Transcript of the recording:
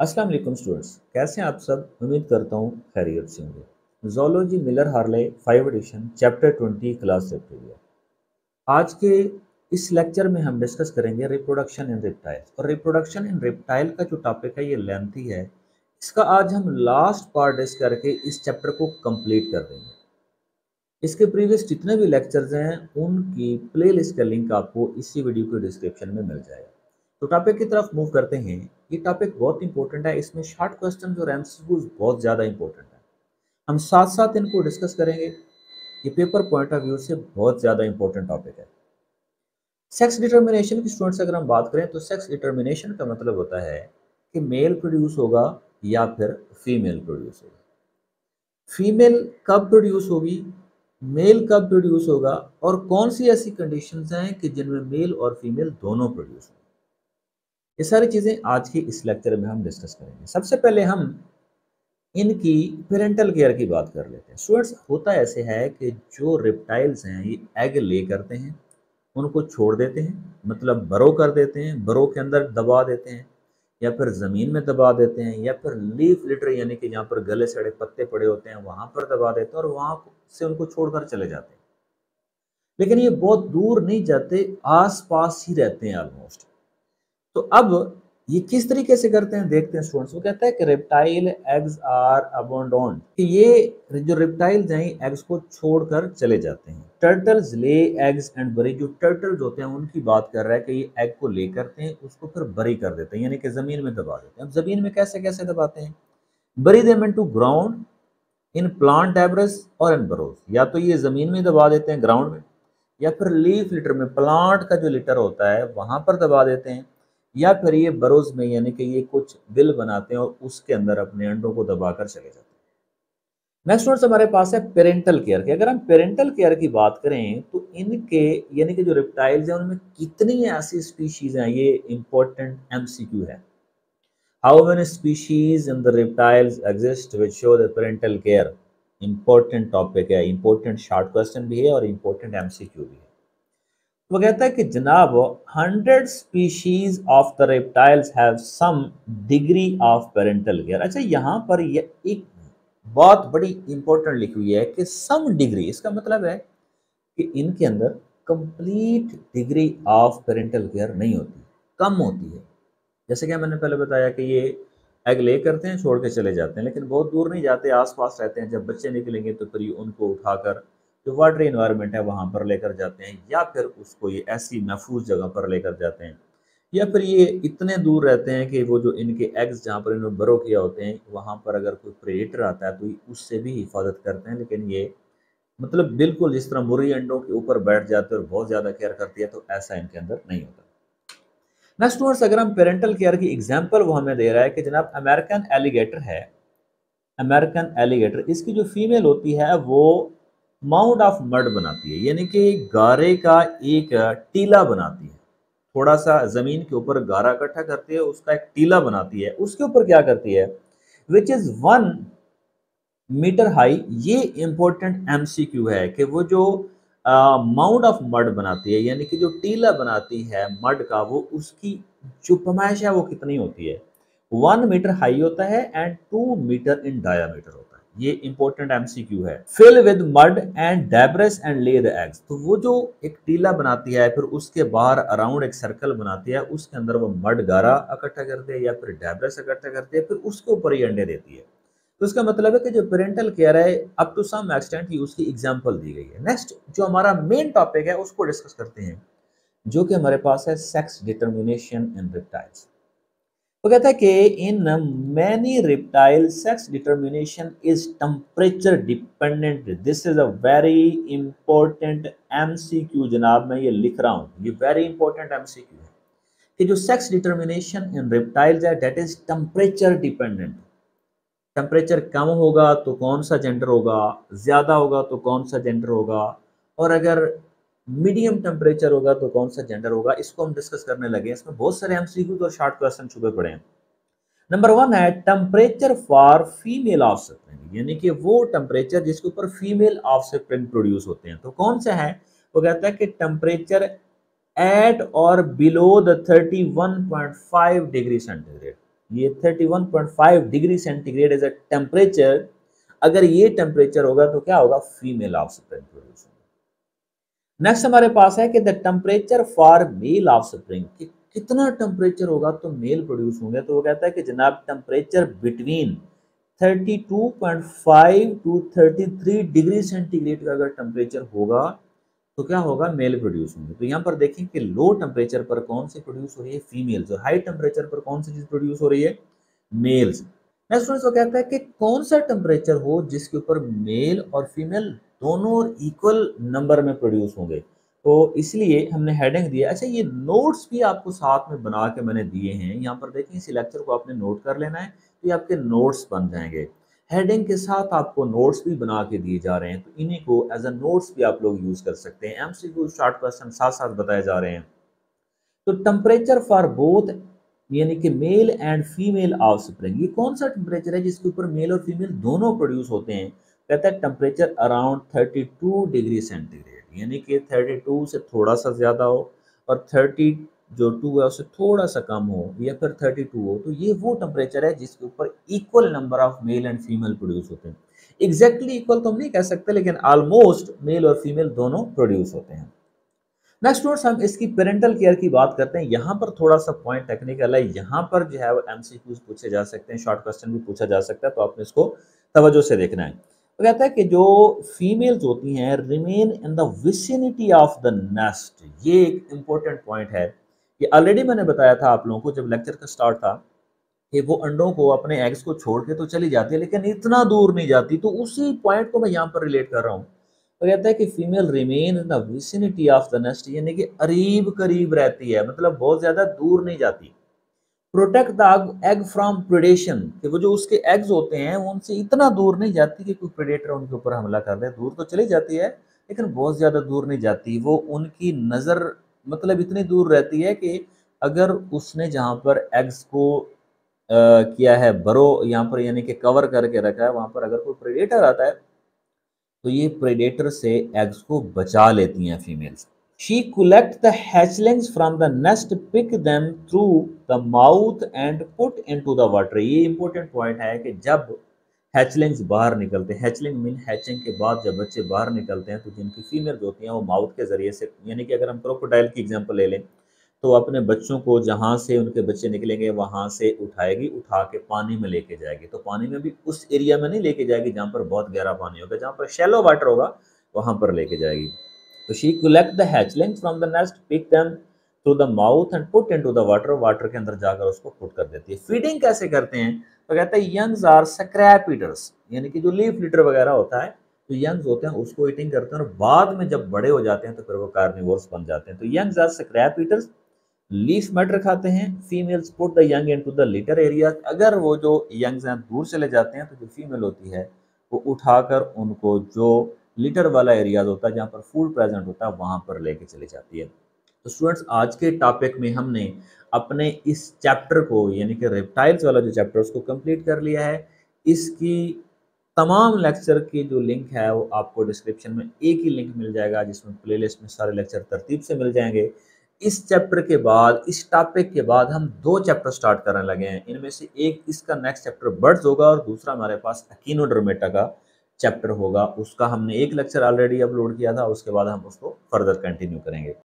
अस्सलाम वालेकुम स्टूडेंट्स, कैसे हैं आप सब। उम्मीद करता हूँ खैरियत से होंगे। Zoology Miller Harley 5 edition chapter 20 class chapter. आज के इस लेक्चर में हम डिस्कस करेंगे रिप्रोडक्शन इन रेप्टाइल्स। और रिप्रोडक्शन इन रेप्टाइल का जो टॉपिक है ये लेंथी है, इसका आज हम लास्ट पार्ट डिस्कस करके इस चैप्टर को कम्प्लीट कर देंगे। इसके प्रीवियस जितने भी लेक्चर्स हैं उनकी प्ले लिस्ट का लिंक आपको इसी वीडियो के डिस्क्रिप्शन में मिल जाएगा। तो टॉपिक की तरफ मूव करते हैं। ये टॉपिक बहुत इंपॉर्टेंट है, इसमें शॉर्ट क्वेश्चन और एमसीक्यूज बहुत ज़्यादा इंपॉर्टेंट है। हम साथ साथ इनको डिस्कस करेंगे। ये पेपर पॉइंट ऑफ व्यू से बहुत ज़्यादा इंपॉर्टेंट टॉपिक है। सेक्स डिटर्मिनेशन की स्टूडेंट्स अगर हम बात करें तो सेक्स डिटर्मिनेशन का मतलब होता है कि मेल प्रोड्यूस होगा या फिर फीमेल प्रोड्यूस होगा। फीमेल कब प्रोड्यूस होगी, मेल कब प्रोड्यूस होगा, और कौन सी ऐसी कंडीशंस हैं कि जिनमें मेल और फीमेल दोनों प्रोड्यूस होंगे। ये सारी चीज़ें आज के इस लेक्चर में हम डिस्कस करेंगे। सबसे पहले हम इनकी पेरेंटल केयर की बात कर लेते हैं। स्टूडेंट्स, होता ऐसे है कि जो रेप्टाइल्स हैं ये एग ले करते हैं, उनको छोड़ देते हैं, मतलब बरो कर देते हैं, बरो के अंदर दबा देते हैं या फिर ज़मीन में दबा देते हैं या फिर लीफ लिटर यानी कि जहाँ पर गले सड़े पत्ते पड़े होते हैं वहाँ पर दबा देते हैं और वहाँ से उनको छोड़कर चले जाते हैं। लेकिन ये बहुत दूर नहीं जाते, आस पास ही रहते हैं ऑलमोस्ट। तो अब ये किस तरीके से करते हैं देखते हैं स्टूडेंट्स। वो कहता है कि रेप्टाइल एग्स आर अबंडोन्ड, कि ये जो रेप्टाइल्स हैं एग्स को छोड़कर चले जाते हैं। टर्टल्स ले एग्स एंड बरी, जो टर्टल्स होते हैं उनकी बात कर रहा है कि ये एग को ले करते हैं, उसको फिर बरी कर देते हैं यानी कि ज़मीन में दबा देते हैं। अब ज़मीन में कैसे कैसे दबाते हैं, bury them into ground in plant एब्रस और इन बरोज। या तो ये ज़मीन में दबा देते हैं ग्राउंड में, या फिर लीफ लिटर में, प्लांट का जो लिटर होता है वहाँ पर दबा देते हैं, या फिर ये बरोज में यानी कि ये कुछ बिल बनाते हैं और उसके अंदर अपने अंडों को दबाकर चले जाते हैं। नेक्स्ट वर्ड्स हमारे पास है पेरेंटल केयर की। अगर हम पेरेंटल केयर की बात करें तो इनके यानी कि जो रेप्टाइल्स हैं उनमें कितनी ऐसी स्पीशीज हैं, ये इंपॉर्टेंट एमसीक्यू है। How many species in the reptiles exist which show the parental care. Important topic है, इंपॉर्टेंट शॉर्ट क्वेश्चन भी है और इंपॉर्टेंट एमसीक्यू भी है। वो कहता है कि जनाब 100 species of the reptiles have some degree of parental care. अच्छा, यहाँ पर ये एक बहुत बड़ी इंपॉर्टेंट लिखी हुई है कि सम डिग्री, इसका मतलब है कि इनके अंदर complete degree of parental care नहीं होती, कम होती है। जैसे कि मैंने पहले बताया कि ये एग ले करते हैं, छोड़ के चले जाते हैं, लेकिन बहुत दूर नहीं जाते, आसपास रहते हैं। जब बच्चे निकलेंगे तो फिर उनको उठाकर जो वाटरी इन्वायरमेंट है वहाँ पर लेकर जाते हैं, या फिर उसको ये ऐसी महफूज जगह पर लेकर जाते हैं, या फिर ये इतने दूर रहते हैं कि वो जो इनके एग्स जहाँ पर इन्होंने बरो किया होते हैं वहाँ पर अगर कोई प्रेडेटर आता है तो ये उससे भी हिफाजत करते हैं। लेकिन ये मतलब बिल्कुल जिस तरह मुर्गी अंडों के ऊपर बैठ जाते हैं और बहुत ज़्यादा केयर करती है, तो ऐसा इनके अंदर नहीं होता। नेक्स्ट वर्ड्स अगर हम पेरेंटल केयर की एग्जाम्पल वो हमें दे रहा है कि जनाब अमेरिकन एलिगेटर है। अमेरिकन एलिगेटर, इसकी जो फीमेल होती है वो माउंड ऑफ मड बनाती है यानी कि गारे का एक टीला बनाती है। थोड़ा सा ज़मीन के ऊपर गारा इकट्ठा करती है, उसका एक टीला बनाती है, उसके ऊपर क्या करती है, विच इज़ 1 मीटर हाई। ये इम्पोर्टेंट एमसीक्यू है कि वो जो माउंड ऑफ मड बनाती है यानी कि जो टीला बनाती है मड का, वो उसकी जो पमाइश है वो कितनी होती है, 1 मीटर हाई होता है एंड 2 मीटर इन डायामीटर होता है। ये इंपॉर्टेंट एमसीक्यू है। Fill with mud and debris and lay the eggs. तो वो जो एक टीला बनाती है फिर उसके बाहर अराउंड एक सर्कल बनाती है, उसके अंदर वो मड गारा इकट्ठा करती है या फिर डेब्रिस इकट्ठा करती है, फिर उसके ऊपर ही अंडे देती है। तो इसका मतलब है कि जो पेरेंटल केयर है अप टू सम एक्सटेंट ही उसकी एग्जाम्पल दी गई है। नेक्स्ट जो हमारा मेन टॉपिक है उसको डिस्कस करते हैं, जो कि हमारे पास है सेक्स डिटर्मिनेशन इन रेप्टाइल्स। वो कहता है कि in many reptile sex determination is temperature dependent. This is a very important MCQ. जनाब मैं ये लिख रहा हूँ, ये वेरी इंपॉर्टेंट एमसीक्यू है कि जो सेक्स डिटर्मिनेशन इन रेप्टाइल्स है that is temperature dependent. Temperature कम होगा तो कौन सा जेंडर होगा, ज़्यादा होगा तो कौन सा जेंडर होगा, और अगर मीडियम टेम्परेचर होगा तो कौन सा जेंडर होगा, इसको हम डिस्कस करने लगे। इसमें बहुत सारे एमसीक्यू और शॉर्ट क्वेश्चन छुपे पड़े हैं। नंबर 1 है टेम्परेचर फॉर फीमेल ऑफस्प्रिंग, यानी कि वो टेम्परेचर जिसके ऊपर फीमेल ऑफस्प्रिंग प्रोड्यूस होते हैं, तो कौन सा है। वो कहता है कि टेम्परेचर एट और बिलो द 31.5 डिग्री सेंटीग्रेड। ये 31.5 degree centigrade as a temperature, अगर ये टेम्परेचर होगा तो क्या होगा, फीमेल ऑफस्प्रिंग प्रोड्यूस होगा। नेक्स्ट हमारे पास है कि the temperature for male offspring, कितना टेम्परेचर होगा तो मेल प्रोड्यूस होंगे। तो वो कहता है कि जनाब temperature between 32.5 to 33 degree centigrade का अगर टेम्परेचर होगा तो क्या होगा, मेल प्रोड्यूस होंगे। तो यहाँ पर देखें कि लो टेम्परेचर पर कौन सी प्रोड्यूस हो रही है, फीमेल्स, और हाई टेम्परेचर पर कौन सी चीज प्रोड्यूस हो रही है, मेल्स। नेक्स्ट वो कहता है कि कौन सा टेम्परेचर हो जिसके ऊपर मेल और फीमेल दोनों इक्वल नंबर में प्रोड्यूस होंगे। तो इसलिए हमने हेडिंग दिया। अच्छा, ये नोट्स भी आपको साथ में बना के मैंने दिए हैं, यहाँ पर देखें, इसी लेक्चर को आपने नोट कर लेना है, ये आपके नोट्स बन जाएंगे। हेडिंग के साथ आपको नोट्स भी बना के दिए जा रहे हैं, तो इन्हीं को एज अ नोट्स भी आप लोग यूज कर सकते हैं। एमसीक्यू शॉर्ट क्वेश्चन साथ साथ बताए जा रहे हैं। तो टेम्परेचर फॉर बोथ यानी कि मेल एंड फीमेल ऑफस्प्रिंग, ये कौन सा टेम्परेचर है जिसके ऊपर मेल और फीमेल दोनों प्रोड्यूस होते हैं। कहता है टेम्परेचर अराउंड 32 डिग्री सेंटीग्रेड, यानी कि 32 से थोड़ा सा ज़्यादा हो और 30 जो 2 है उससे थोड़ा सा कम हो या फिर 32 हो। तो ये वो टेम्परेचर है जिसके ऊपर equal number of male and female produce होते हैं। एग्जैक्टली इक्वल तो हम नहीं कह सकते, लेकिन ऑलमोस्ट मेल और फीमेल दोनों प्रोड्यूस होते हैं। नेक्स्ट नोट्स, हम इसकी पेरेंटल केयर की बात करते हैं। यहाँ पर थोड़ा सा पॉइंट टेक्निकल है, यहाँ पर जो है वो एमसीक्यूज पूछे जा सकते हैं, शॉर्ट क्वेश्चन भी पूछा जा सकता है, तो आपने इसको तवज्जो से देखना है। वो कहता है कि जो फीमेल्स होती हैं remain in the vicinity of the nest, ये एक इम्पोर्टेंट पॉइंट है। ये ऑलरेडी मैंने बताया था आप लोगों को जब लेक्चर का स्टार्ट था कि वो अंडों को, अपने एग्स को छोड़ के तो चली जाती है लेकिन इतना दूर नहीं जाती, तो उसी पॉइंट को मैं यहाँ पर रिलेट कर रहा हूँ। तो कहता है कि female remain in the vicinity of the nest, यानी कि करीब करीब रहती है, मतलब बहुत ज़्यादा दूर नहीं जाती। Protect the egg from predation, कि वो जो उसके एग्स होते हैं वो उनसे इतना दूर नहीं जाती कि कोई प्रेडेटर उनके ऊपर हमला कर दे। दूर तो चली जाती है लेकिन बहुत ज़्यादा दूर नहीं जाती, वो उनकी नज़र मतलब इतनी दूर रहती है कि अगर उसने जहाँ पर एग्स को किया है बरो, यहाँ पर यानी कि कवर करके रखा है, वहाँ पर अगर कोई प्रेडेटर आता है तो ये प्रेडेटर से एग्स को बचा लेती हैं females. She collect the hatchlings from the nest, pick them through the mouth and put into the water. ये इंपॉर्टेंट पॉइंट है कि जब हैचलिंग्स बाहर निकलते हैं, हैचलिंग मीन हैचिंग के बाद जब बच्चे बाहर निकलते हैं, तो जिनकी फीमेल्स होती हैं वो माउथ के ज़रिए से, यानी कि अगर हम क्रोकोडाइल की एग्जांपल ले लें तो अपने बच्चों को जहाँ से उनके बच्चे निकलेंगे वहाँ से उठाएगी, उठा के पानी में लेके जाएगी। तो पानी में भी उस एरिया में नहीं लेके जाएगी जहाँ पर बहुत गहरा पानी होगा, जहाँ पर शैलो वाटर होगा वहाँ पर लेके जाएगी। तो she collect the hatchlings from the nest, pick them through the mouth and put into the water, water के अंदर जाकर उसको पुट कर देती है। फीडिंग कैसे करते हैं, तो कहते हैं यंग्स आर स्क्रैप ईटर्स, यानी कि जो लीफ लीटर वगैरह होता है तो यंग्स होते हैं उसको ईटिंग करते हैं, और बाद में जब बड़े हो जाते हैं तो फिर वो कार्निवोर्स बन जाते हैं। तो youngs are scrap eaters, leaf matter खाते हैं। Females put the young into the litter area, अगर वो जो यंग्स हैं दूर चले जाते हैं तो जो फीमेल होती है वो उठाकर उनको जो लीटर वाला एरियाज होता है जहाँ पर फूड प्रेजेंट होता है वहाँ पर लेके चली जाती है। तो स्टूडेंट्स, आज के टॉपिक में हमने अपने इस चैप्टर को यानी कि रेप्टाइल्स वाला जो चैप्टर उसको कंप्लीट कर लिया है। इसकी तमाम लेक्चर की जो लिंक है वो आपको डिस्क्रिप्शन में एक ही लिंक मिल जाएगा, जिसमें प्लेलिस्ट में सारे लेक्चर तरतीब से मिल जाएंगे। इस चैप्टर के बाद, इस टॉपिक के बाद हम 2 चैप्टर स्टार्ट करने लगे हैं। इनमें से एक इसका नेक्स्ट चैप्टर बर्ड्स होगा और दूसरा हमारे पास एक्टिनोडर्मेटा का चैप्टर होगा। उसका हमने एक लेक्चर ऑलरेडी अपलोड किया था, उसके बाद हम उसको फर्दर कंटिन्यू करेंगे।